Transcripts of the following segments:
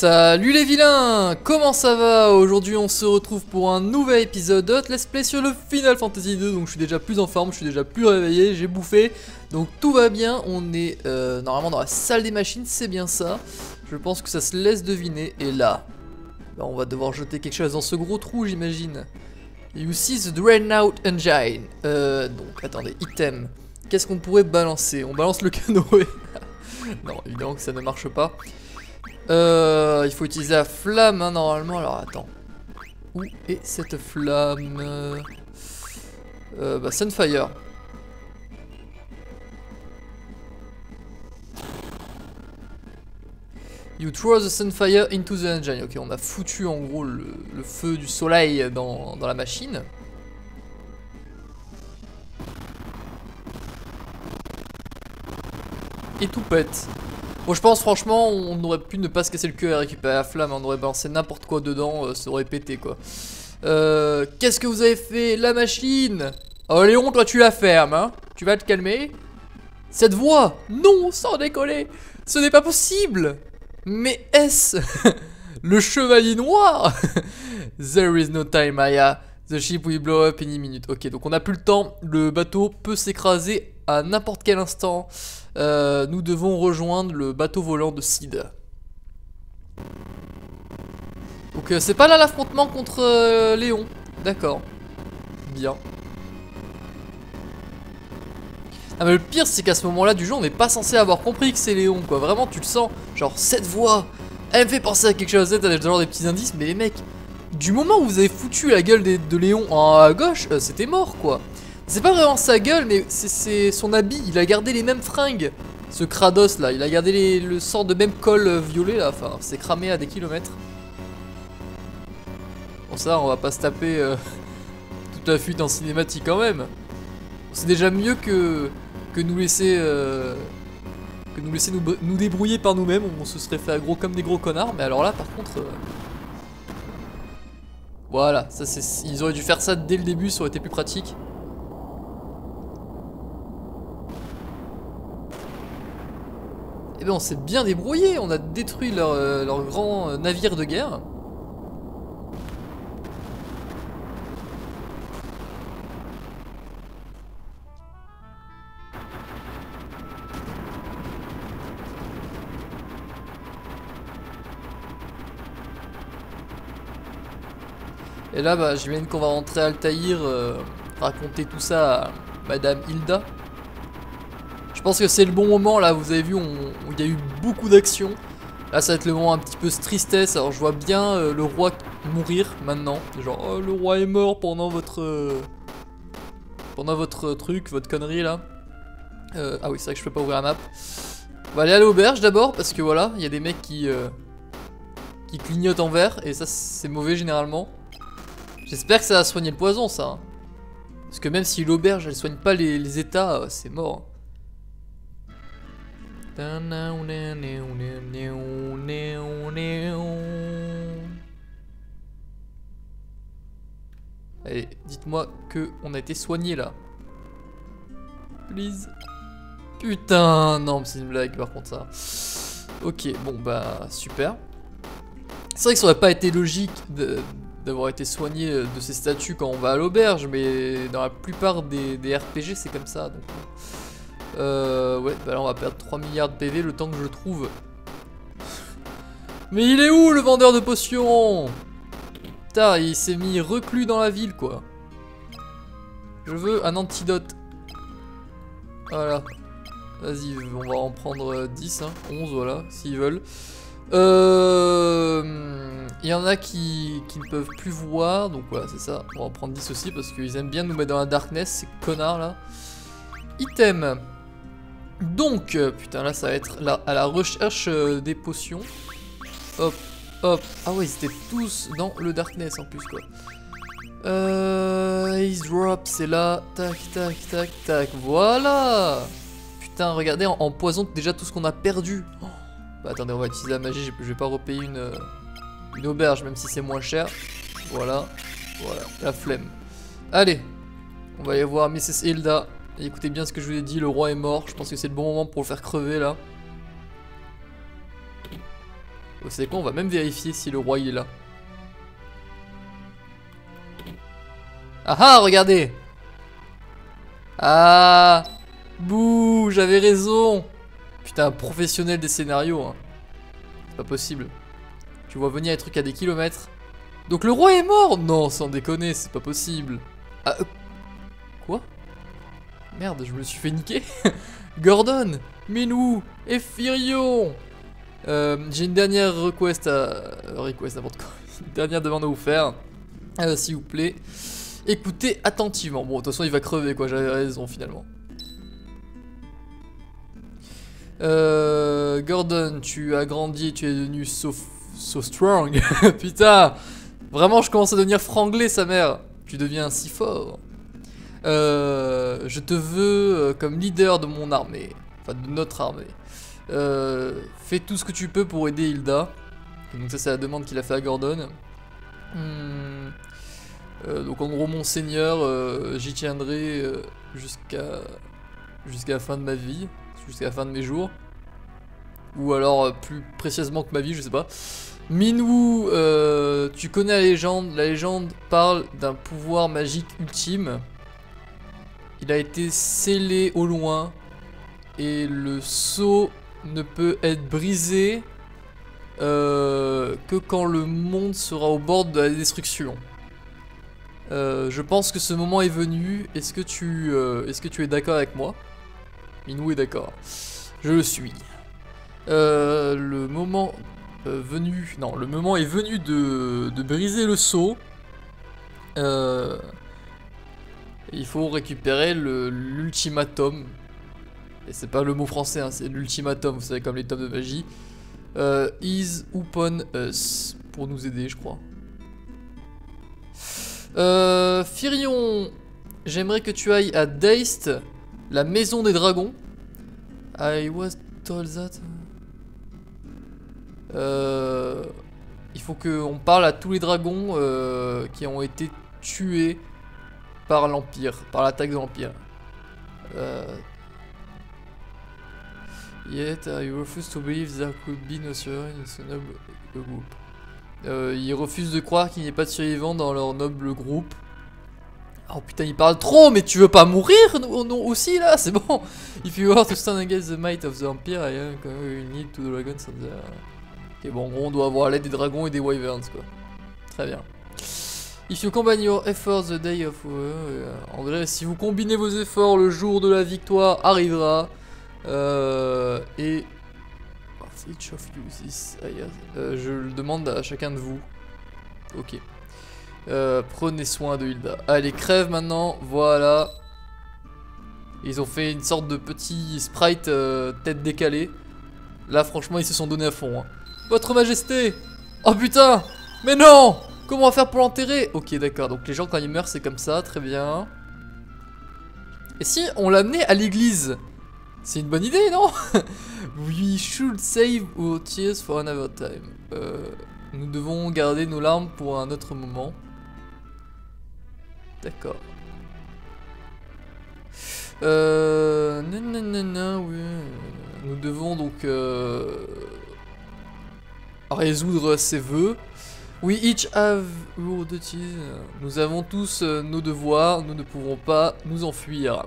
Salut les vilains, comment ça va? Aujourd'hui on se retrouve pour un nouvel épisode de Let's Play sur le Final Fantasy II. Donc je suis déjà plus en forme, je suis déjà plus réveillé, j'ai bouffé. Donc tout va bien, on est normalement dans la salle des machines, c'est bien ça. Je pense que ça se laisse deviner. Et là, on va devoir jeter quelque chose dans ce gros trou j'imagine. You see the drain out engine. Donc attendez, item. Qu'est-ce qu'on pourrait balancer? On balance le canoë. Non, évidemment que ça ne marche pas. Il faut utiliser la flamme hein, normalement. Alors attends, où est cette flamme? Sunfire. You throw the Sunfire into the engine. Ok, on a foutu en gros le feu du soleil dans la machine. Et tout pète. Bon, je pense franchement on aurait pu ne pas se casser le cul à récupérer la flamme, on aurait balancé n'importe quoi dedans, ça aurait pété quoi. Qu'est-ce que vous avez fait? La machine! Oh Léon, toi tu la fermes, hein? Tu vas te calmer. Cette voix! Non, sans décoller! Ce n'est pas possible! Mais est-ce le chevalier noir? There is no time, Maya. The ship will blow up in 10 minutes. Ok, donc on n'a plus le temps, le bateau peut s'écraser à n'importe quel instant. Nous devons rejoindre le bateau volant de Cid. Donc c'est pas là l'affrontement contre Léon. D'accord. Bien. Ah mais le pire c'est qu'à ce moment là du jeu on n'est pas censé avoir compris que c'est Léon quoi. Vraiment tu le sens. Genre cette voix elle me fait penser à quelque chose. T'as genre des petits indices mais les mecs, du moment où vous avez foutu la gueule de Léon à gauche, c'était mort quoi. C'est pas vraiment sa gueule, mais c'est son habit. Il a gardé les mêmes fringues. Ce Kratos là, il a gardé le sort de même col violet là. Enfin, c'est cramé à des kilomètres. Bon, ça, on va pas se taper toute la fuite en cinématique quand même. C'est déjà mieux que nous laisser nous débrouiller par nous-mêmes. On se serait fait aggro comme des gros connards. Mais alors là, par contre. Voilà, ça c'est. Ils auraient dû faire ça dès le début, ça aurait été plus pratique. Eh bien on s'est bien débrouillé, on a détruit leur grand navire de guerre. Et là bah j'imagine qu'on va rentrer à Altaïr, raconter tout ça à Madame Hilda. Je pense que c'est le bon moment là, vous avez vu, il y a eu beaucoup d'actions. Là ça va être le moment un petit peu de tristesse, alors je vois bien le roi mourir maintenant. Genre oh, le roi est mort pendant votre truc, votre connerie là. Ah oui c'est vrai que je peux pas ouvrir la map. On va aller à l'auberge d'abord parce que voilà, il y a des mecs qui clignotent en vert et ça c'est mauvais généralement. J'espère que ça va soigner le poison ça. Hein. Parce que même si l'auberge elle soigne pas les états, c'est mort. Allez, dites-moi que on a été soigné là. Please. Putain, non, mais c'est une blague par contre ça. Ok, bon bah super. C'est vrai que ça aurait pas été logique d'avoir été soigné de ces statues quand on va à l'auberge, mais dans la plupart des RPG c'est comme ça donc. Ouais, bah là on va perdre 3 milliards de PV le temps que je trouve. Mais il est où le vendeur de potions? Putain, il s'est mis reclus dans la ville quoi. Je veux un antidote. Voilà. Vas-y, on va en prendre 10, hein, 11, voilà, s'ils veulent. Il y en a qui ne peuvent plus voir, donc voilà, c'est ça. On va en prendre 10 aussi parce qu'ils aiment bien nous mettre dans la darkness, ces connards là. Item. Donc, putain, là ça va être à la recherche des potions. Hop, hop. Ah ouais, ils étaient tous dans le darkness en plus quoi. Ace drop, c'est là. Tac, tac, tac, tac. Voilà. Putain, regardez, en poison déjà tout ce qu'on a perdu. Oh. Bah attendez, on va utiliser la magie. Je vais pas repayer une auberge, même si c'est moins cher. Voilà, voilà, la flemme. Allez, on va aller voir Mrs. Hilda. Écoutez bien ce que je vous ai dit, le roi est mort. Je pense que c'est le bon moment pour le faire crever là. Vous savez quoi, on va même vérifier si le roi il est là. Ah ah, regardez. Ah, bouh, j'avais raison. Putain, professionnel des scénarios, hein. C'est pas possible. Tu vois venir les trucs à des kilomètres. Donc le roi est mort. Non, sans déconner, c'est pas possible. Ah, quoi? Merde, je me suis fait niquer. Gordon, Minwu et Firion. J'ai une dernière request à... Une dernière demande à vous faire. S'il vous plaît, écoutez attentivement. Bon, de toute façon, il va crever, quoi. J'avais raison, finalement. Gordon, tu as grandi, tu es devenu so strong. Putain, vraiment, je commence à devenir franglais, sa mère. Tu deviens si fort. Je te veux comme leader de mon armée. Enfin, de notre armée. Fais tout ce que tu peux pour aider Hilda. Donc ça, c'est la demande qu'il a fait à Gordon. Donc en gros, mon seigneur, j'y tiendrai jusqu'à la fin de ma vie, jusqu'à la fin de mes jours, ou alors plus précieusement que ma vie, je sais pas. Minwu, tu connais la légende. La légende parle d'un pouvoir magique ultime. Il a été scellé au loin et le sceau ne peut être brisé que quand le monde sera au bord de la destruction. Je pense que ce moment est venu. Est-ce que tu es d'accord avec moi? Minwu est d'accord. Je le suis. Le moment est venu de briser le sceau. Il faut récupérer l'ultimatum. Et c'est pas le mot français, hein, c'est l'ultimatum, vous savez, comme les tomes de magie. Is upon us, pour nous aider, je crois. Firion, j'aimerais que tu ailles à Deist, la maison des dragons. I was told that. Il faut qu'on parle à tous les dragons qui ont été tués par l'Empire, par l'attaque de l'Empire. Yet I refuse to believe there could be no survivor in this noble group. Ils refusent de croire qu'il n'y ait pas de survivants dans leur noble groupe. Oh putain, il parle trop, mais tu veux pas mourir non aussi là, c'est bon. If you are to stand against the might of the Empire, you need to dragons and the... Ok, bon, en gros, on doit avoir l'aide des dragons et des wyverns, quoi. Très bien. If you combine your efforts the day of... en vrai, si vous combinez vos efforts, le jour de la victoire arrivera. Et... each of you, this, je le demande à chacun de vous. Ok. Prenez soin de Hilda. Allez, crève maintenant. Voilà. Ils ont fait une sorte de petit sprite tête décalée. Là, franchement, ils se sont donnés à fond, hein. Votre Majesté! Oh putain! Mais non! Comment on va faire pour l'enterrer? Ok, d'accord. Donc les gens, quand ils meurent, c'est comme ça. Très bien. Et si on l'amenait à l'église? C'est une bonne idée, non? We should save our tears for another time. Nous devons garder nos larmes pour un autre moment. D'accord. Oui. Nous devons donc résoudre ses vœux. We each have our duties. Nous avons tous nos devoirs. Nous ne pouvons pas nous enfuir.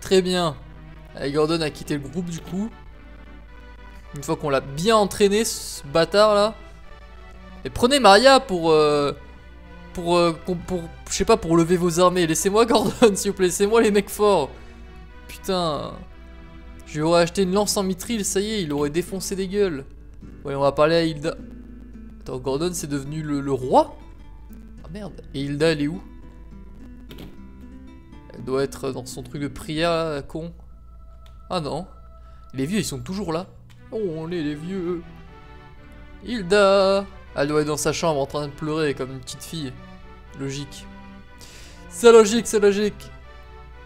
Très bien. Et Gordon a quitté le groupe du coup. Une fois qu'on l'a bien entraîné, ce bâtard là. Et prenez Maria pour je sais pas, pour lever vos armées. Laissez-moi Gordon, s'il vous plaît. Laissez-moi les mecs forts. Putain. Je lui aurais acheté une lance en mithril, ça y est, il aurait défoncé des gueules. Ouais, on va parler à Hilda. Attends, Gordon c'est devenu le roi? Ah merde. Et Hilda elle est où? Elle doit être dans son truc de prière là, la con. Ah non, les vieux ils sont toujours là. Oh, on est les vieux. Hilda, elle doit être dans sa chambre en train de pleurer comme une petite fille. Logique. C'est logique, c'est logique.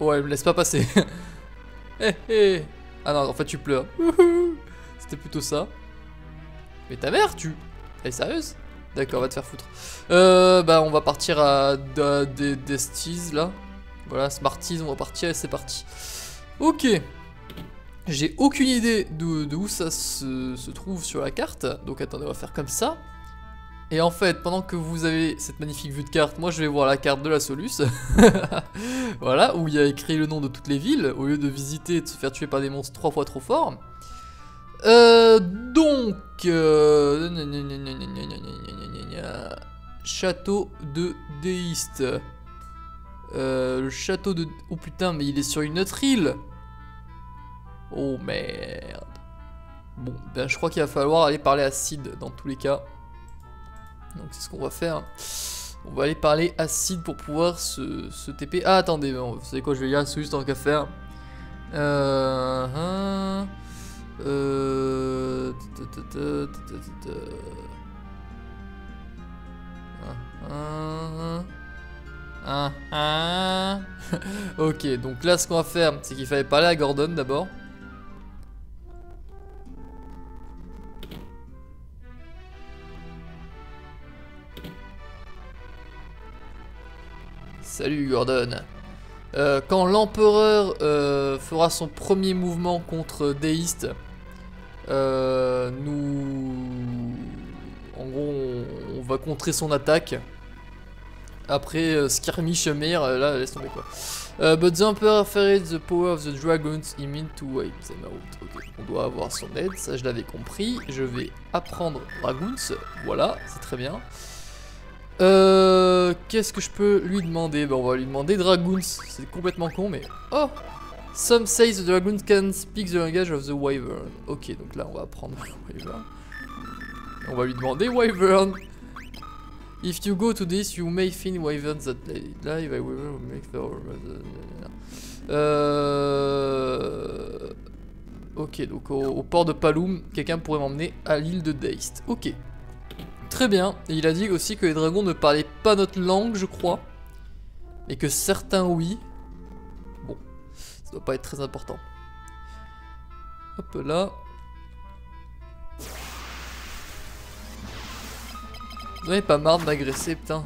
Oh, elle me laisse pas passer. Hey, hey. Ah non, en fait tu pleures. C'était plutôt ça. Mais ta mère, tu... Elle est sérieuse? D'accord, va te faire foutre. Bah on va partir à Destis là. Voilà, Smarties, on va partir et c'est parti. Ok. J'ai aucune idée de où ça se trouve sur la carte. Donc attendez, on va faire comme ça. Et en fait, pendant que vous avez cette magnifique vue de carte, moi je vais voir la carte de la Solus. Voilà, où il y a écrit le nom de toutes les villes, au lieu de visiter et de se faire tuer par des monstres 3 fois trop forts. Château de Deist. Le château de... Oh putain, mais il est sur une autre île. Oh merde. Bon, ben je crois qu'il va falloir aller parler à Cid dans tous les cas. Donc c'est ce qu'on va faire. On va aller parler à Cid pour pouvoir se TP. Ah attendez, bon, vous savez quoi, je vais y aller, c'est juste tant qu'à faire. Ok, donc là ce qu'on va faire, c'est qu'il fallait parler à Gordon d'abord. Salut Gordon. Quand l'empereur fera son premier mouvement contre Deist, nous... En gros, on va contrer son attaque. Après skirmish mer, là laisse tomber quoi. But the emperor feared the power of the dragons, he meant to wipe them out. Ok, on doit avoir son aide, ça je l'avais compris. Je vais apprendre Dragoons, voilà, c'est très bien. Qu'est-ce que je peux lui demander? Bah, on va lui demander Dragoons, c'est complètement con mais... Oh! Some say the Dragoons can speak the language of the Wyvern. Ok, donc là on va apprendre Wyvern. On va lui demander Wyvern. If you go to this, you may find Wyvern that live, I will make the... Ok, donc au port de Paloum, quelqu'un pourrait m'emmener à l'île de Deist. Ok. Très bien, et il a dit aussi que les dragons ne parlaient pas notre langue, je crois. Et que certains oui. Bon, ça doit pas être très important. Hop là. Vous n'avez pas marre de m'agresser, putain.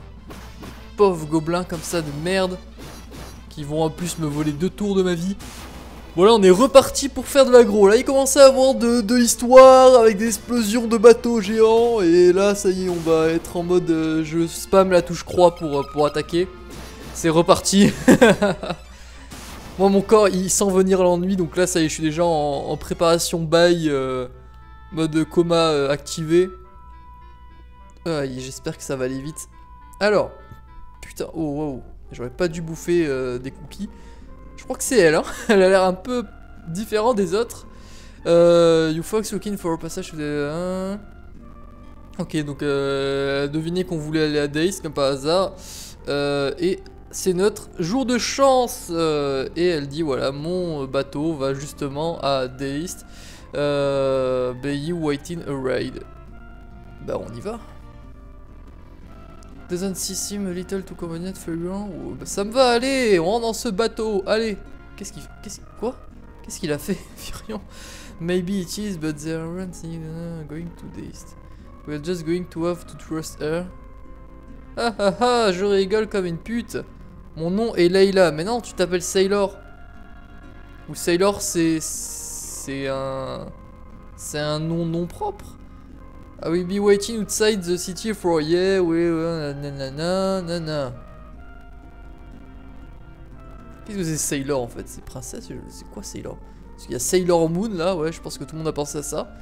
Des pauvres gobelins comme ça de merde. Qui vont en plus me voler 2 tours de ma vie. Voilà, on est reparti pour faire de l'aggro. Là, il commençait à avoir de l'histoire avec des explosions de bateaux géants. Et là, ça y est, on va être en mode je spam la touche croix pour attaquer. C'est reparti. Moi, mon corps, il sent venir l'ennui. Donc là, ça y est, je suis déjà en préparation bail, mode coma activé. J'espère que ça va aller vite. Alors, putain, oh, wow. J'aurais pas dû bouffer des cookies. Je crois que c'est elle, hein. Elle a l'air un peu différente des autres. You folks looking for a passage to the... Ok, donc devinez qu'on voulait aller à Deist comme par hasard. Et c'est notre jour de chance. Et elle dit, voilà, mon bateau va justement à Deist. Be you waiting a raid. Bah on y va. Doesn't seem a little too convenient for you. Oh, bah, ça me va, allez, on rentre dans ce bateau, allez. Qu'est-ce qu'il fait? Qu'est-ce qu'il a fait, Firion? Maybe it is, but they aren't going to Deist. We're just going to have to trust her. Ah ah ah, je rigole comme une pute. Mon nom est Layla, mais non, tu t'appelles Sailor. Ou Sailor, c'est un nom propre. I will be waiting outside the city for a year. Qu'est-ce que c'est Sailor en fait? C'est princesse? C'est quoi Sailor? Parce qu'il y a Sailor Moon là, ouais, je pense que tout le monde a pensé à ça.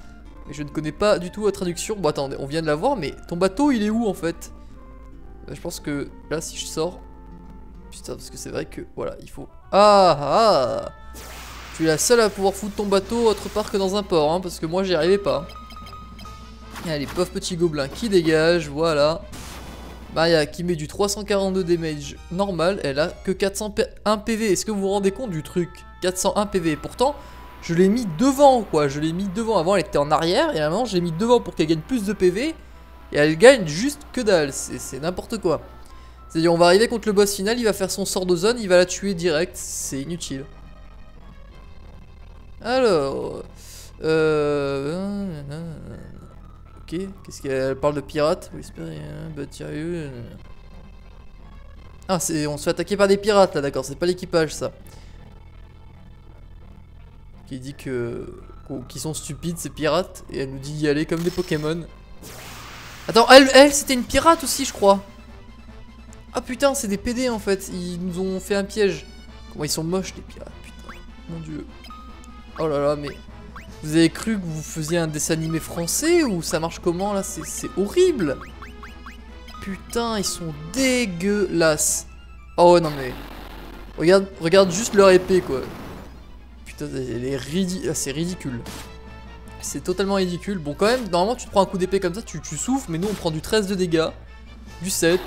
Mais je ne connais pas du tout la traduction. Bon, attendez, on vient de la voir, mais ton bateau il est où en fait? Je pense que là, si je sors. Putain, parce que c'est vrai que voilà, il faut. Ah ah! Tu es la seule à pouvoir foutre ton bateau autre part que dans un port, hein, parce que moi j'y arrivais pas. Allez, pauvre petit gobelin qui dégage, voilà. Maria qui met du 342 damage normal, elle a que 401 PV. Est-ce que vous vous rendez compte du truc? 401 PV, pourtant, je l'ai mis devant, quoi. Je l'ai mis devant, avant elle était en arrière, et à un moment, je l'ai mis devant pour qu'elle gagne plus de PV. Et elle gagne juste que dalle, c'est n'importe quoi. C'est-à-dire, on va arriver contre le boss final, il va faire son sort de zone, il va la tuer direct, c'est inutile. Alors... Ok, qu'est-ce qu'elle parle de pirate? Ah, on se fait attaquer par des pirates là, d'accord, c'est pas l'équipage ça. qui dit que qu'ils sont stupides ces pirates et elle nous dit d'y aller comme des Pokémon. Attends, elle c'était une pirate aussi je crois. Ah putain, c'est des PD en fait, ils nous ont fait un piège. Comment ils sont moches les pirates, putain, mon dieu. Oh là là, mais vous avez cru que vous faisiez un dessin animé français ou ça marche comment là? C'est horrible. Putain, ils sont dégueulasses. Oh non mais... Regarde, regarde juste leur épée quoi. Putain, elle est c'est ridicule. C'est totalement ridicule. Bon quand même, normalement tu te prends un coup d'épée comme ça, tu souffles, mais nous on prend du 13 de dégâts, du 7.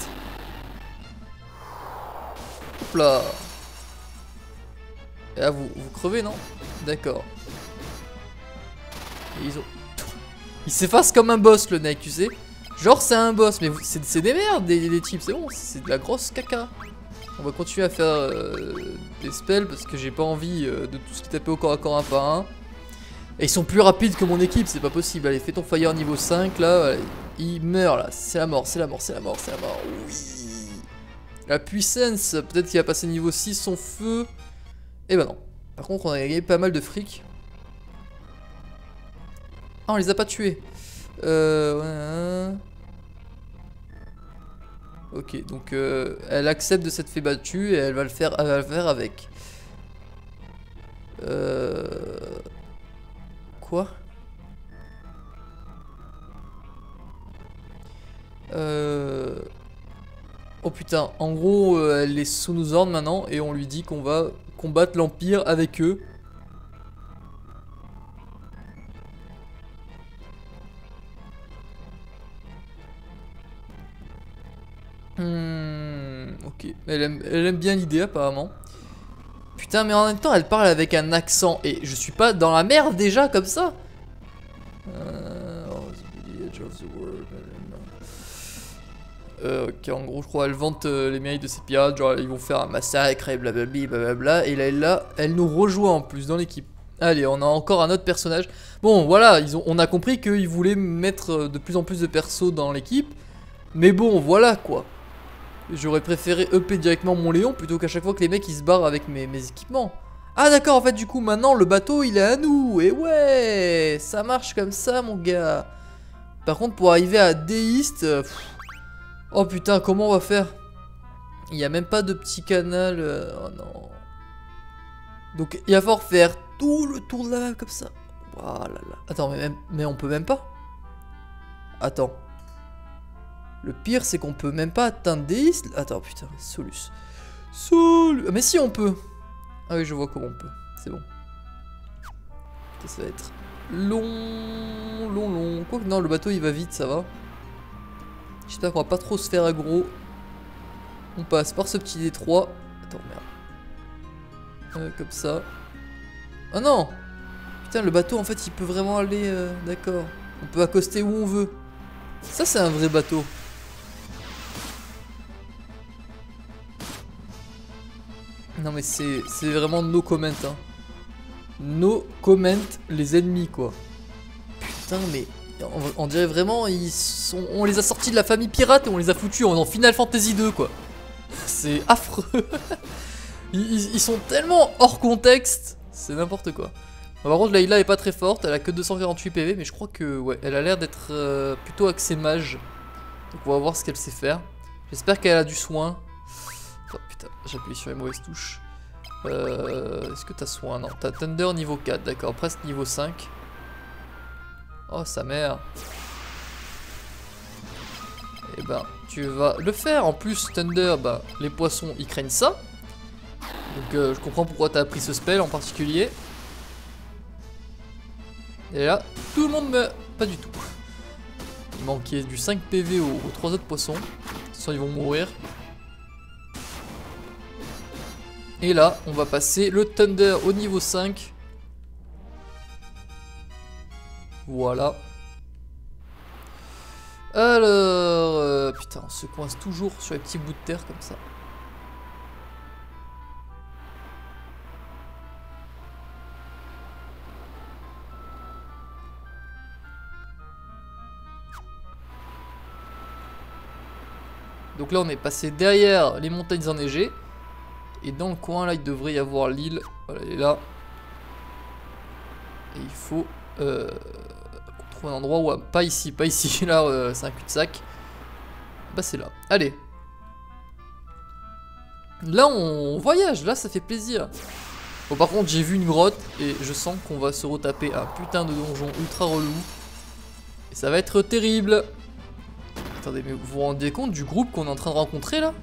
Hop là. Et là vous crevez non? D'accord. Il s'efface comme un boss le mec, tu sais. Genre c'est un boss, mais c'est des merdes, des types, c'est bon, c'est de la grosse caca. On va continuer à faire des spells parce que j'ai pas envie de tout ce qui tapait au corps à corps un par un. Et ils sont plus rapides que mon équipe, c'est pas possible. Allez, fais ton fire niveau 5 là, il meurt là, c'est la mort, c'est la mort, c'est la mort, c'est la mort. Oui. La puissance, peut-être qu'il va passer niveau 6 son feu. Et bah ben non. Par contre on a gagné pas mal de fric. Ah, on les a pas tués. Ouais. Ok, donc elle accepte de s'être fait battue et elle va le faire avec. Quoi? Oh putain, en gros, elle est sous nos ordres maintenant et on lui dit qu'on va combattre l'Empire avec eux. Ok, elle aime bien l'idée apparemment. Putain, mais en même temps elle parle avec un accent et je suis pas dans la merde déjà comme ça. Ok, en gros je crois elle vante les mérites de ses pirates, genre ils vont faire un massacre et blablabla blablabla. Et là elle nous rejoint en plus dans l'équipe. Allez, on a encore un autre personnage. Bon voilà, on a compris qu'ils voulaient mettre de plus en plus de persos dans l'équipe. Mais bon voilà quoi. J'aurais préféré EP directement mon Léon plutôt qu'à chaque fois que les mecs ils se barrent avec mes équipements. Ah d'accord, en fait du coup maintenant le bateau il est à nous. Et ouais, ça marche comme ça mon gars. Par contre pour arriver à Deist, oh putain, comment on va faire? Il n'y a même pas de petit canal. Oh non. Donc il va falloir faire tout le tour de la map comme ça. Oh là là. Attends, mais on peut même pas. Attends. Le pire, c'est qu'on peut même pas atteindre des isles. Attends, putain, Solus. Ah, mais si, on peut. Ah oui, je vois comment on peut. C'est bon. Putain, ça va être long, long, long. Quoique, non, le bateau, il va vite, ça va. J'espère qu'on va pas trop se faire aggro. On passe par ce petit détroit. Attends, merde. Comme ça. Ah non! Putain, le bateau, en fait, il peut vraiment aller... D'accord. On peut accoster où on veut. Ça, c'est un vrai bateau. Non mais c'est vraiment no comment hein. No comment les ennemis quoi. Putain mais on dirait vraiment on les a sortis de la famille pirate et on les a foutus en Final Fantasy II quoi. C'est affreux. Ils sont tellement hors contexte. C'est n'importe quoi. Bon, par contre Layla est pas très forte, elle a que 248 PV mais je crois que ouais, elle a l'air d'être plutôt axée mage. Donc on va voir ce qu'elle sait faire. J'espère qu'elle a du soin. Oh putain, j'appuie sur les mauvaises touches. Est-ce que t'as soin? Non, t'as Thunder niveau 4, d'accord, presque niveau 5. Oh sa mère. Et ben, tu vas le faire. En plus, Thunder, bah, les poissons, ils craignent ça. Donc je comprends pourquoi t'as appris ce spell en particulier. Et là, tout le monde meurt. Pas du tout. Il manquait du 5 PV aux 3 autres poissons. Sinon, ils vont mourir. Et là, on va passer le Thunder au niveau 5. Voilà. Alors... putain, on se coince toujours sur les petits bouts de terre comme ça. Donc là on est passé derrière les montagnes enneigées. Et dans le coin là il devrait y avoir l'île. Voilà, elle est là. Et il faut qu'on trouve un endroit où... Pas ici, pas ici. Là, c'est un cul-de-sac. Bah, c'est là. Allez. Là, on voyage. Là, ça fait plaisir. Bon, par contre, j'ai vu une grotte. Et je sens qu'on va se retaper un putain de donjon ultra relou. Et ça va être terrible. Attendez, mais vous vous rendez compte du groupe qu'on est en train de rencontrer, là?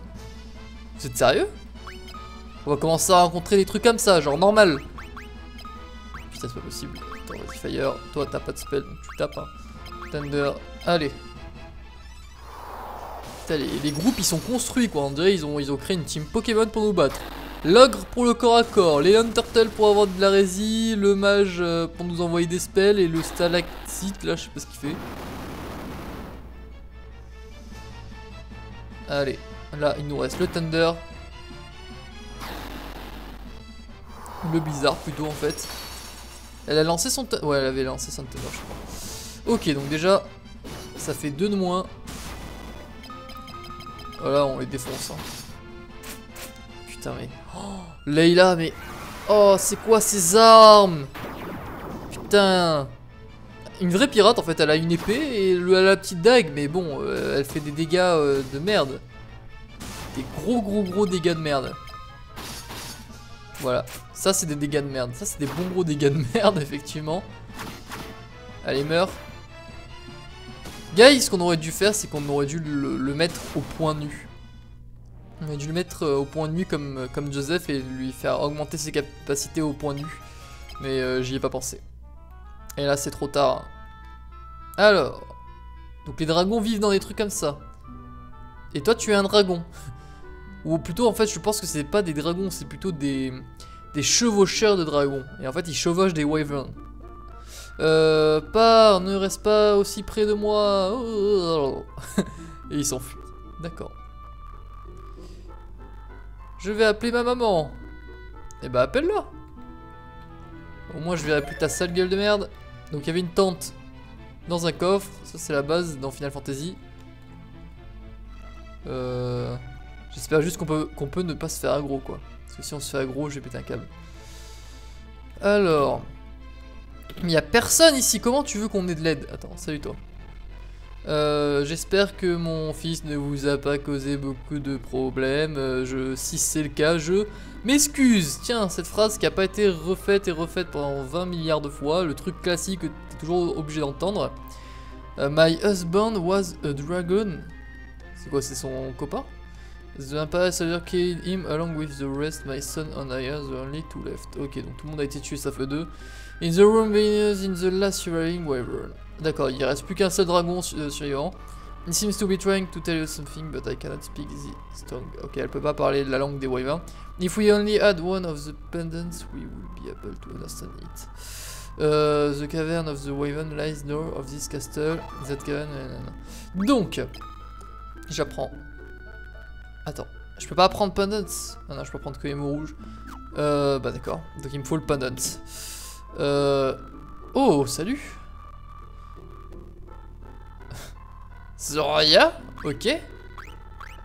Vous êtes sérieux? On va commencer à rencontrer des trucs comme ça, genre normal. Putain, c'est pas possible. Attends, vas-y, Fire. Toi, t'as pas de spell, donc tu tapes, hein. Thunder. Allez. Putain, les groupes, ils sont construits, quoi. On dirait ils ont créé une team Pokémon pour nous battre. L'ogre pour le corps à corps. Les Hunter Turtle pour avoir de la rési. Le mage pour nous envoyer des spells. Et le stalactite, là, je sais pas ce qu'il fait. Allez. Là, il nous reste le Thunder. Le Blizzard, plutôt, en fait. Elle a lancé son... Ouais, elle avait lancé son Thunder, je crois. Ok, donc déjà, ça fait 2 de moins. Voilà, on les défonce. Hein. Putain, mais... Oh, Layla, mais... Oh, c'est quoi ces armes? Putain. Une vraie pirate, en fait. Elle a une épée et elle a la petite dague. Mais bon, elle fait des dégâts de merde. Des gros dégâts de merde. Voilà, ça c'est des dégâts de merde. Ça c'est des bons gros dégâts de merde, effectivement. Allez, meurs. Guys, ce qu'on aurait dû faire, c'est qu'on aurait dû le mettre au point nu. On aurait dû le mettre au point nu comme Joseph et lui faire augmenter ses capacités au point nu. Mais j'y ai pas pensé. Et là c'est trop tard. Alors. Donc les dragons vivent dans des trucs comme ça. Et toi tu es un dragon. Ou plutôt, en fait, je pense que c'est pas des dragons, c'est plutôt des chevaucheurs de dragons. Et en fait, ils chevauchent des wyverns. Pars, ne reste pas aussi près de moi. Et ils s'enfuient. D'accord. Je vais appeler ma maman. Eh bah, appelle-la. Au moins, je verrai plus ta sale gueule de merde. Donc, il y avait une tente dans un coffre. Ça, c'est la base dans Final Fantasy. J'espère juste qu'on peut ne pas se faire aggro, quoi. Parce que si on se fait aggro, je vais péter un câble. Alors. Mais y a personne ici. Comment tu veux qu'on ait de l'aide? Attends, salut toi. J'espère que mon fils ne vous a pas causé beaucoup de problèmes. Si c'est le cas, je m'excuse. Tiens, cette phrase qui a pas été refaite et refaite pendant 20 milliards de fois. Le truc classique que t'es toujours obligé d'entendre. My husband was a dragon. C'est quoi, c'est son copain? The Empire Sailor killed him along with the rest. My son and I are the only two left. Ok, donc tout le monde a été tué, ça fait 2. In the room, in the last surviving wyvern. D'accord, il reste plus qu'un seul dragon survivant. It seems to be trying to tell you something, but I cannot speak this tongue. Ok, elle peut pas parler la langue des wyverns. If we only had one of the pendants, we would be able to understand it. The cavern of the wyvern lies north of this castle. That cavern. Donc, j'apprends. Attends, je peux pas prendre Pendants. Ah non, je peux prendre que les mots rouges. Bah d'accord, donc il me faut le Pendants. Oh, salut Zoria. Ok.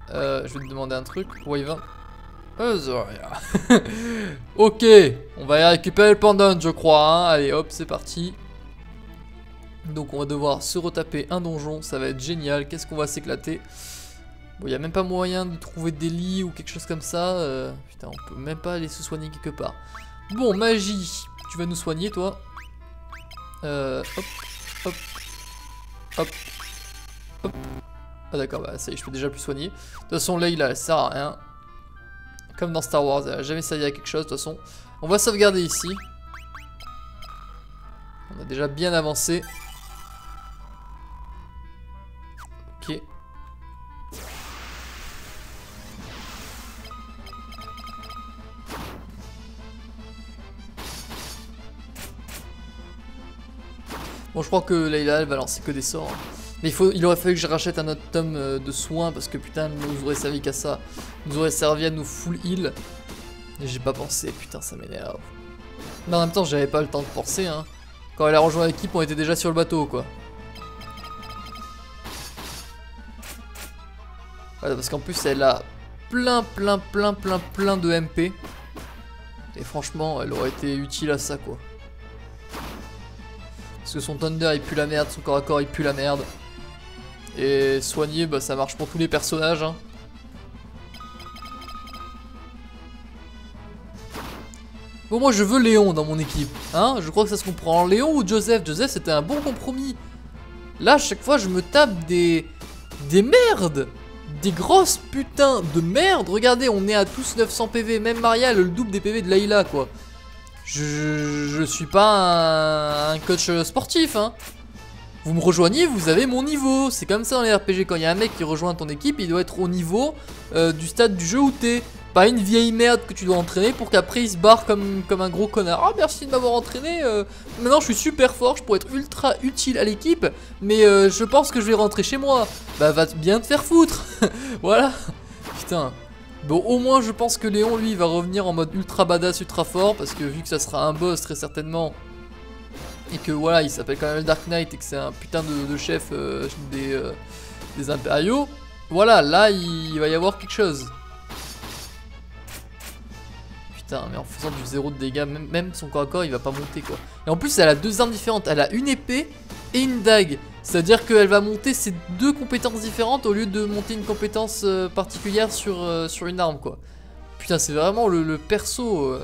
Je vais te demander un truc. Wyvern. Zoria. Ok, on va aller récupérer le Pendant, je crois, hein. Allez, hop, c'est parti. Donc on va devoir se retaper un donjon. Ça va être génial, qu'est-ce qu'on va s'éclater. Bon, il n'y a même pas moyen de trouver des lits ou quelque chose comme ça. Putain, on peut même pas aller se soigner quelque part. Bon, magie. Tu vas nous soigner, toi. Hop, hop, hop, hop. Ah d'accord, bah ça y est, je peux déjà plus soigner. De toute façon, Layla, elle sert à rien. Comme dans Star Wars, elle a jamais servi à quelque chose, de toute façon. On va sauvegarder ici. On a déjà bien avancé. Ok. Bon, je crois que Layla elle va lancer que des sorts. Hein. Mais il aurait fallu que je rachète un autre tome de soins parce que putain, nous aurait servi qu'à ça. Nous aurait servi à nous full heal. Et j'ai pas pensé, putain, ça m'énerve. Mais en même temps, j'avais pas le temps de penser. Hein. Quand elle a rejoint l'équipe, on était déjà sur le bateau, quoi. Voilà, parce qu'en plus, elle a plein de MP. Et franchement, elle aurait été utile à ça, quoi. Parce que son Thunder il pue la merde, son corps à corps il pue la merde. Et soigner, bah, ça marche pour tous les personnages. Hein. Bon, moi je veux Léon dans mon équipe. Hein, je crois que ça se comprend. Léon ou Joseph? Joseph c'était un bon compromis. Là, chaque fois je me tape des merdes. Des grosses putains de merde. Regardez, on est à tous 900 PV. Même Maria, le double des PV de Layla, quoi. Je suis pas un coach sportif, hein. Vous me rejoignez, vous avez mon niveau. C'est comme ça dans les RPG. Quand il y a un mec qui rejoint ton équipe, il doit être au niveau du stade du jeu où t'es. Pas une vieille merde que tu dois entraîner pour qu'après il se barre comme un gros connard. Ah, merci de m'avoir entraîné. Maintenant je suis super fort, je pourrais être ultra utile à l'équipe. Mais je pense que je vais rentrer chez moi. Bah va bien te faire foutre. Voilà. Putain. Bon, au moins je pense que Léon lui va revenir en mode ultra badass, ultra fort. Parce que vu que ça sera un boss très certainement. Et que voilà, il s'appelle quand même le Dark Knight. Et que c'est un putain de chef des impériaux. Voilà, là il va y avoir quelque chose. Putain, mais en faisant du 0 de dégâts, même son corps à corps il va pas monter, quoi. Et en plus elle a deux armes différentes, elle a une épée et une dague. C'est à dire qu'elle va monter ses deux compétences différentes au lieu de monter une compétence particulière sur une arme, quoi. Putain, c'est vraiment le perso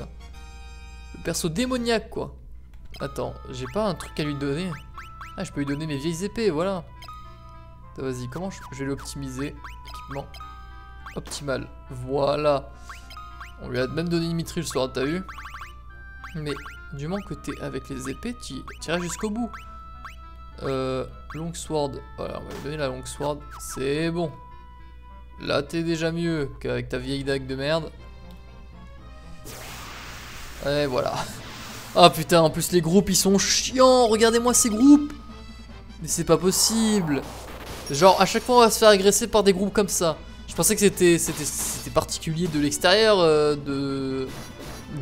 démoniaque, quoi. Attends, j'ai pas un truc à lui donner? Ah, je peux lui donner mes vieilles épées, voilà. Vas-y, comment je vais l'optimiser? Équipement optimal, voilà. On lui a même donné une mitrille, t'as vu? Mais du moment que t'es avec les épées, t'iras jusqu'au bout. Longsword. Voilà, on va lui donner la longsword. C'est bon. Là, t'es déjà mieux qu'avec ta vieille dague de merde. Et voilà. Ah putain, en plus les groupes, ils sont chiants. Regardez-moi ces groupes. Mais c'est pas possible. Genre, à chaque fois, on va se faire agresser par des groupes comme ça. Je pensais que c'était particulier de l'extérieur du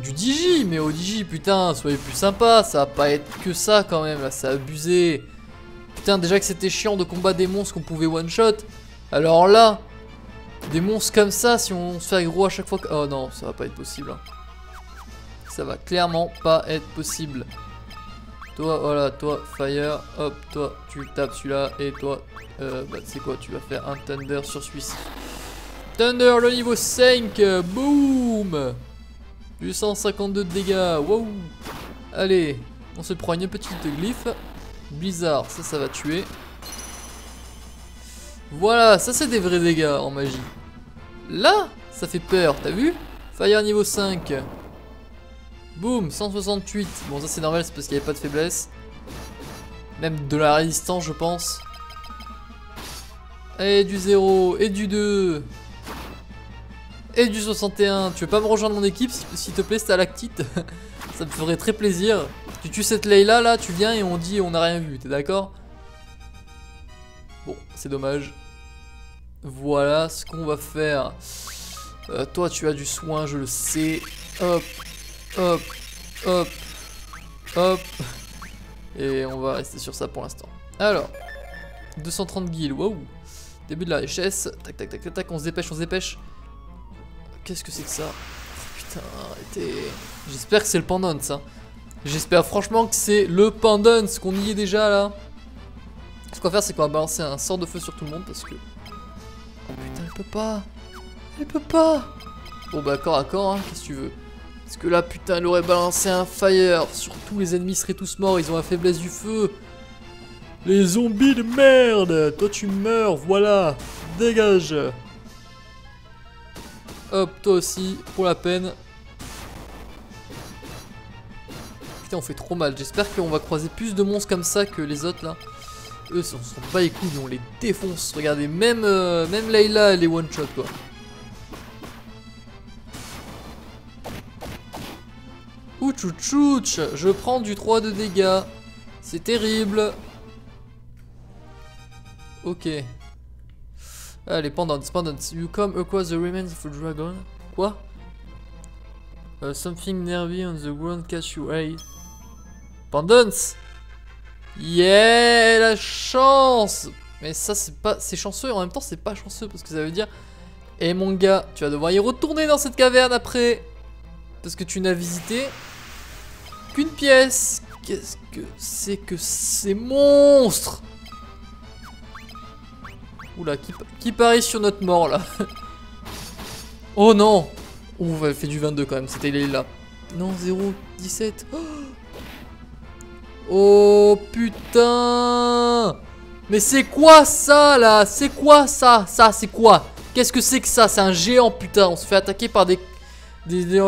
DJ, mais au DJ, putain, soyez plus sympa, ça va pas être que ça quand même, là, ça abusé. Putain, déjà que c'était chiant de combattre des monstres qu'on pouvait one-shot, alors là, des monstres comme ça, si on se fait aggro à chaque fois... Oh non, ça va pas être possible. Hein. Ça va clairement pas être possible. Toi, voilà, toi, fire, hop, toi, tu tapes celui-là, et toi, bah, tu sais quoi, tu vas faire un thunder sur celui-ci. Thunder, le niveau 5, boum, 852 de dégâts, wow. Allez, on se prend une petite glyphe. Blizzard, ça va tuer. Voilà, ça c'est des vrais dégâts en magie. Là, ça fait peur, t'as vu? Fire niveau 5. Boum, 168. Bon, ça c'est normal, c'est parce qu'il n'y avait pas de faiblesse. Même de la résistance, je pense. Et du 0, et du 2. Et du 61, tu veux pas me rejoindre mon équipe s'il te plaît, stalactite? Ça me ferait très plaisir. Tu tues cette Layla là, tu viens et on dit on n'a rien vu, t'es d'accord? Bon, c'est dommage. Voilà ce qu'on va faire. Toi tu as du soin, je le sais. Hop, hop, hop, hop. Et on va rester sur ça pour l'instant. Alors, 230 guilds, waouh. Début de la richesse, tac tac tac tac tac, on se dépêche, on se dépêche. Qu'est-ce que c'est que ça? Putain, arrêtez. J'espère que c'est le Pendance, hein. J'espère franchement que c'est le Pendance, qu'on y est déjà, là. Ce qu'on va faire, c'est qu'on va balancer un sort de feu sur tout le monde, parce que... Oh putain, elle peut pas. Elle peut pas. Bon bah, corps à corps, hein, qu'est-ce que tu veux? Parce que là, putain, elle aurait balancé un fire. Surtout, les ennemis seraient tous morts, ils ont la faiblesse du feu. Les zombies de merde. Toi, tu meurs, voilà. Dégage. Hop, toi aussi, pour la peine. Putain, on fait trop mal. J'espère qu'on va croiser plus de monstres comme ça que les autres, là. Eux, on se rend pas les couilles, on les défonce. Regardez, même Layla, elle est one-shot, quoi. Ouchouchouch, je prends du 3 de dégâts. C'est terrible. Ok. Allez, Pendance, Pendance. You come across the remains of a dragon. Quoi? Something nervy on the ground catch you eye. Pendance. Yeah, la chance. Mais ça, c'est pas, c'est chanceux et en même temps, c'est pas chanceux parce que ça veut dire. Eh mon gars, tu vas devoir y retourner dans cette caverne après. Parce que tu n'as visité qu'une pièce Qu'est-ce que ces monstres? Oula, qui parie sur notre mort là? Oh non! Ouh, elle fait du 22 quand même, c'était Layla. Non, 0, 17. Oh putain! Mais c'est quoi ça là? C'est quoi ça? Ça, c'est quoi? Qu'est-ce que c'est que ça? C'est un géant putain, on se fait attaquer par des.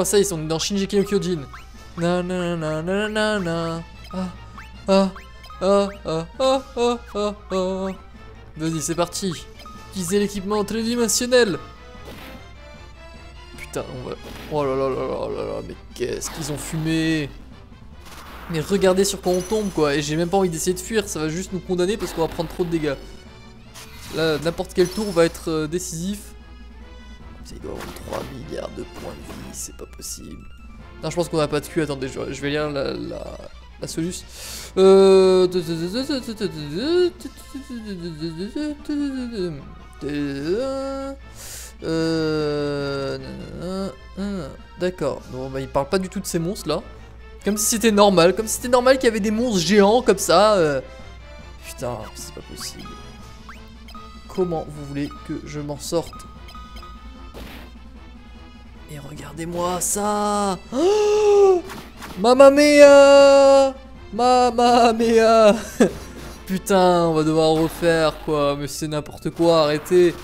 Ça, ils sont dans Shinji no Kyojin. Nananananana. Ah, ah, ah, ah, ah, ah, ah, ah. Vas-y, c'est parti. Utilisez l'équipement tridimensionnel. Putain, on va... Oh là là là là là là, mais qu'est-ce qu'ils ont fumé? Mais regardez sur quoi on tombe, quoi. Et j'ai même pas envie d'essayer de fuir, ça va juste nous condamner parce qu'on va prendre trop de dégâts. Là, n'importe quel tour va être décisif. Il doit avoir 3 milliards de points de vie, c'est pas possible. Non, je pense qu'on a pas de cul, attendez, je vais lire la soluce. D'accord, bon bah il parle pas du tout de ces monstres là. Comme si c'était normal, comme si c'était normal qu'il y avait des monstres géants comme ça. Putain, c'est pas possible. Comment vous voulez que je m'en sorte? Et regardez-moi ça! Oh Mamma mia! Mamma mia! Putain, on va devoir refaire quoi, mais c'est n'importe quoi, arrêtez!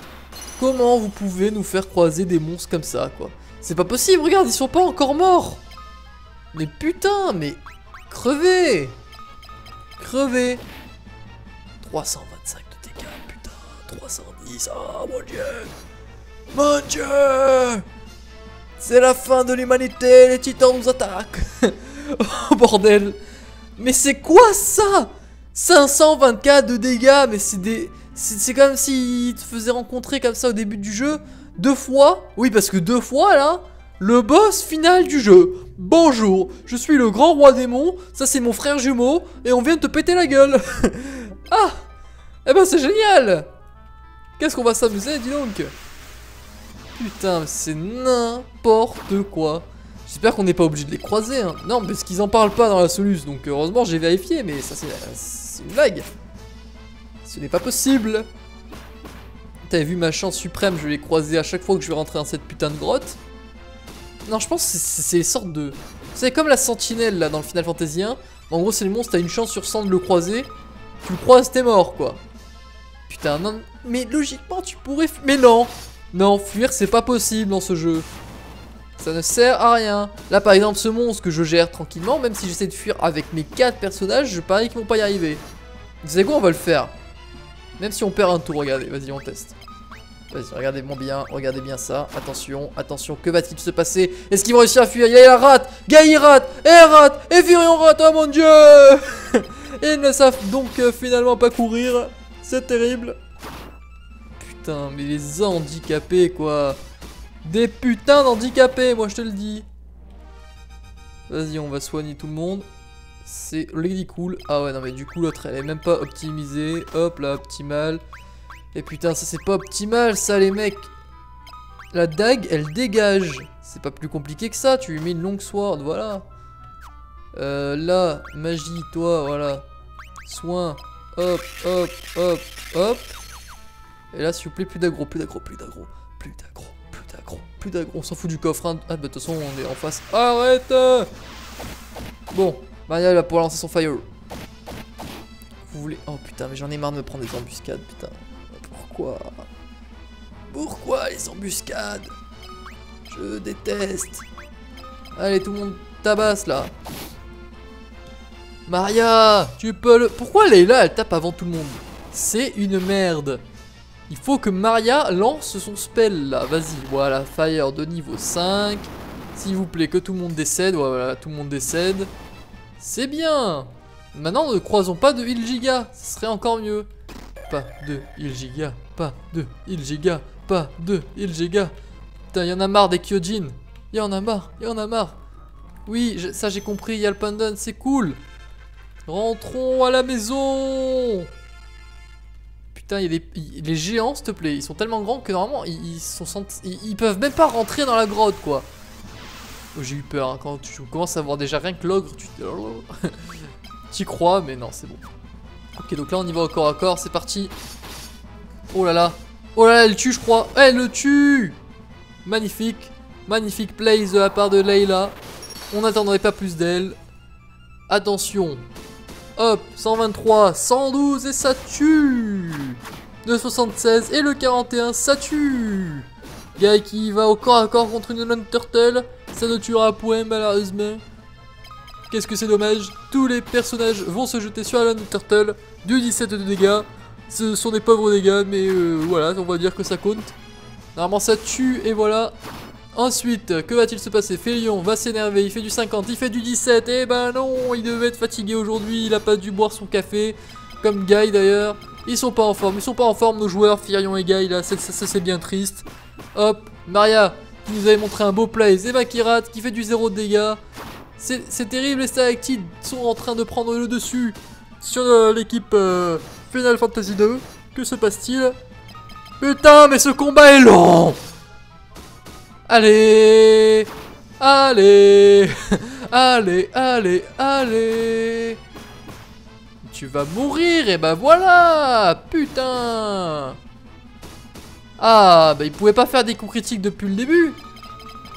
Comment vous pouvez nous faire croiser des monstres comme ça quoi? C'est pas possible, regarde, ils sont pas encore morts! Mais putain, mais crevez! Crevez! 325 de dégâts, putain, 310, ah mon dieu! Mon dieu! C'est la fin de l'humanité, les titans nous attaquent. Oh bordel. Mais c'est quoi ça? 524 de dégâts, mais c'est des... C'est comme s'ils te faisaient rencontrer comme ça au début du jeu. 2 fois, oui parce que 2 fois là, le boss final du jeu. Bonjour, je suis le grand roi démon, ça c'est mon frère jumeau, et on vient de te péter la gueule. Ah, eh ben c'est génial. Qu'est-ce qu'on va s'amuser, dis donc. Putain, mais c'est n'importe quoi. J'espère qu'on n'est pas obligé de les croiser. Hein. Non, parce qu'ils en parlent pas dans la soluce. Donc heureusement, j'ai vérifié. Mais ça, c'est une blague. Ce n'est pas possible. T'as vu ma chance suprême. Je vais les croiser à chaque fois que je vais rentrer dans cette putain de grotte. Non, je pense que c'est une sorte de... Vous savez, comme la sentinelle, là, dans le Final Fantasy I. En gros, c'est le monstre. T'as une chance sur 100 de le croiser. Tu le croises, t'es mort, quoi. Putain, non. Mais logiquement, tu pourrais... Mais non. Non, fuir c'est pas possible dans ce jeu. Ça ne sert à rien. Là par exemple ce monstre que je gère tranquillement, même si j'essaie de fuir avec mes 4 personnages, je parie qu'ils vont pas y arriver. Vous savez quoi, on va le faire. Même si on perd un tour, regardez, vas-y on teste. Vas-y, regardez bien ça. Attention, attention, que va-t-il se passer? Est-ce qu'ils vont réussir à fuir? Il y a la rate, Gaï rate, elle rate, et Firion rate, oh mon dieu. Ils ne savent donc finalement pas courir. C'est terrible. Putain, mais les handicapés, quoi. Des putains d'handicapés, moi, je te le dis. Vas-y, on va soigner tout le monde. C'est Lady Cool. Ah ouais, non, mais du coup, l'autre, elle est même pas optimisée. Hop, là, optimal. Et putain, ça, c'est pas optimal, ça, les mecs. La dague, elle dégage. C'est pas plus compliqué que ça. Tu lui mets une longue sword, voilà. Là, magie, toi, voilà. Soin. Hop, hop, hop, hop. Et là, s'il vous plaît, plus d'aggro, plus d'aggro, plus d'aggro, plus d'aggro, plus d'aggro, plus d'aggro. On s'en fout du coffre, hein. Ah, bah, de toute façon, on est en face. Arrête! Bon, Maria, elle va pouvoir lancer son fire. Vous voulez. Oh putain, mais j'en ai marre de me prendre des embuscades, putain. Pourquoi? Pourquoi les embuscades? Je déteste. Allez, tout le monde tabasse là. Maria, tu peux le. Pourquoi Layla, elle tape avant tout le monde? C'est une merde. Il faut que Maria lance son spell là. Vas-y, voilà, fire de niveau 5. S'il vous plaît, que tout le monde décède. Voilà, tout le monde décède. C'est bien. Maintenant, ne croisons pas de Hilgiga. Ce serait encore mieux. Pas de Hilgiga. Pas de Hilgiga. Pas de Hilgiga. Putain, il y en a marre des Kyojin. Il y en a marre. Il y en a marre. Oui, ça j'ai compris. Il y a le pandan. C'est cool. Rentrons à la maison. Putain, il y a les géants, s'il te plaît, ils sont tellement grands que normalement ils peuvent même pas rentrer dans la grotte, quoi. Oh, j'ai eu peur hein, quand tu commences à voir déjà rien que l'ogre. Tu... T'y crois, mais non, c'est bon. Ok, donc là, on y va au corps à corps, c'est parti. Oh là là. Oh là là, elle tue, je crois. Elle le tue. Magnifique. Magnifique place de la part de Layla. On n'attendrait pas plus d'elle. Attention. Hop, 123, 112 et ça tue. Le 76 et le 41, ça tue. Gars qui va au corps à corps contre une Lone Turtle. Ça ne tuera point malheureusement. Qu'est-ce que c'est dommage. Tous les personnages vont se jeter sur la Lone Turtle. Du 17 de dégâts. Ce sont des pauvres dégâts, mais voilà, on va dire que ça compte. Normalement ça tue et voilà. Ensuite, que va-t-il se passer? Firion va s'énerver, il fait du 50, il fait du 17. Eh ben non, il devait être fatigué aujourd'hui, il a pas dû boire son café. Comme Guy d'ailleurs. Ils sont pas en forme, nos joueurs, Firion et Guy là, ça c'est bien triste. Hop, Maria, qui nous avait montré un beau play, Zeba qui rate, qui fait du 0 de dégâts. C'est terrible, les Stalactites sont en train de prendre le dessus sur l'équipe Final Fantasy II. Que se passe-t-il? Putain, mais ce combat est long. Allez, allez, allez, allez, allez. Tu vas mourir, et bah voilà. Putain. Ah, bah il pouvait pas faire des coups critiques depuis le début.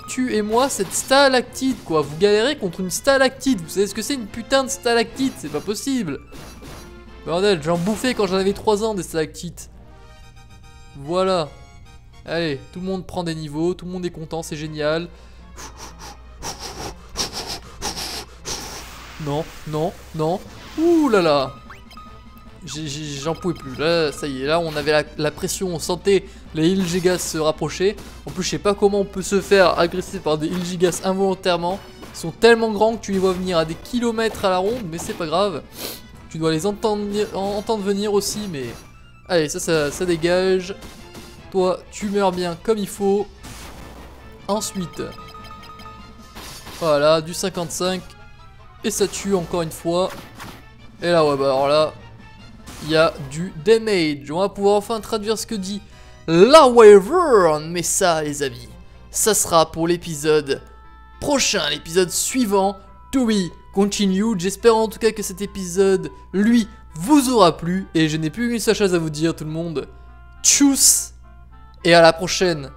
Tu et moi, cette stalactite, quoi. Vous galérez contre une stalactite. Vous savez ce que c'est une putain de stalactite? C'est pas possible. Bordel, j'en bouffais quand j'en avais 3 ans des stalactites. Voilà. Allez, tout le monde prend des niveaux, tout le monde est content, c'est génial. Non, non, non. Ouh là là. J'en pouvais plus. Là, ça y est, là on avait la pression, on sentait les Iljigas se rapprocher. En plus, je sais pas comment on peut se faire agresser par des Iljigas involontairement. Ils sont tellement grands que tu les vois venir à des kilomètres à la ronde, mais c'est pas grave. Tu dois les entendre venir aussi, mais... Allez, ça dégage. Toi, tu meurs bien comme il faut. Ensuite. Voilà, du 55. Et ça tue encore une fois. Et là, ouais, bah alors là... Il y a du damage. On va pouvoir enfin traduire ce que dit la Wyvern. Mais ça, les amis, ça sera pour l'épisode prochain, l'épisode suivant. To be continued. J'espère en tout cas que cet épisode, lui, vous aura plu. Et je n'ai plus une seule chose à vous dire, tout le monde. Tchuss. Et à la prochaine.